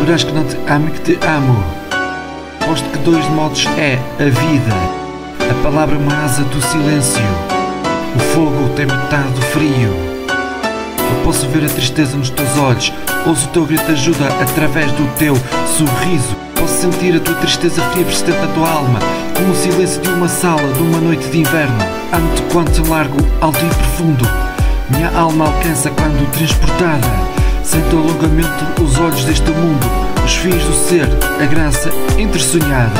saberás que não te amo e que te amo. Posto que dois modos é a vida. A palavra é uma asa do silêncio. O fogo tem metado frio. Eu posso ver a tristeza nos teus olhos. Ouço o teu grito de ajuda através do teu sorriso. Posso sentir a tua tristeza fria persistente na tua alma, como o silêncio de uma sala, de uma noite de inverno. Amo-te quando te largo, alto e profundo. Minha alma alcança quando transportada. Sento alongamente os olhos deste mundo, os fios do ser, a graça entressonhada.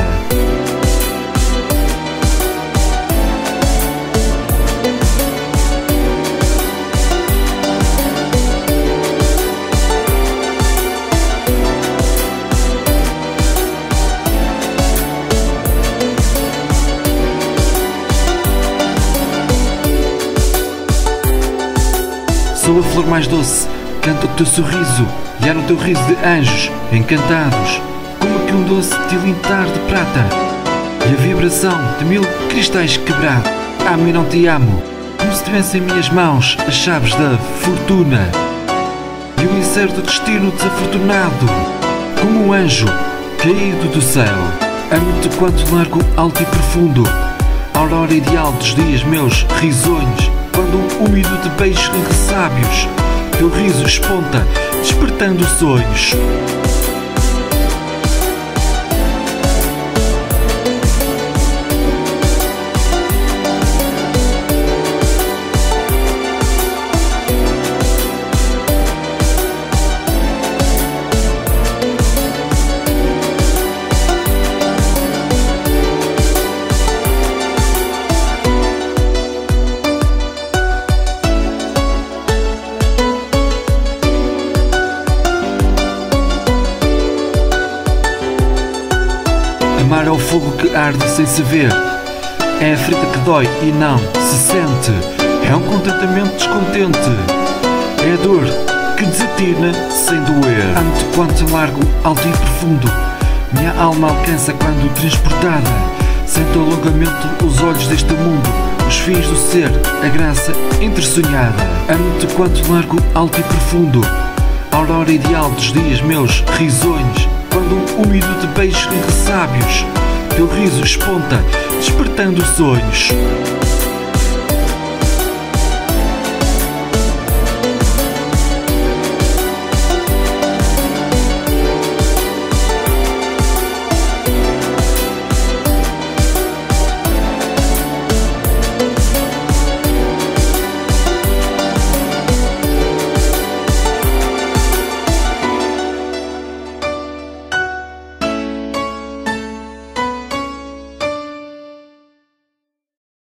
Sou a flor mais doce, canto o teu sorriso, e há no teu riso de anjos encantados, como que um doce tilintar de prata, e a vibração de mil cristais quebrado. Amo e não te amo, como se tivesse em minhas mãos as chaves da fortuna, e o incerto destino desafortunado, como um anjo caído do céu. Amo-te quanto largo, alto e profundo, aurora ideal dos dias meus risonhos, quando um úmido de beijos de sábios, teu riso esponta, despertando sonhos. Amar é o fogo que arde sem se ver, é a ferida que dói e não se sente, é um contentamento descontente, é a dor que desatina sem doer. Amo-te quando te largo, alto e profundo, minha alma alcança quando transportada, sento alongamente os olhos deste mundo, os fins do ser, a graça entressonhada. Amo-te quando te largo, alto e profundo, aurora ideal dos dias meus risonhos, quando um úmido de beijos de sábios, teu riso esponta, despertando sonhos.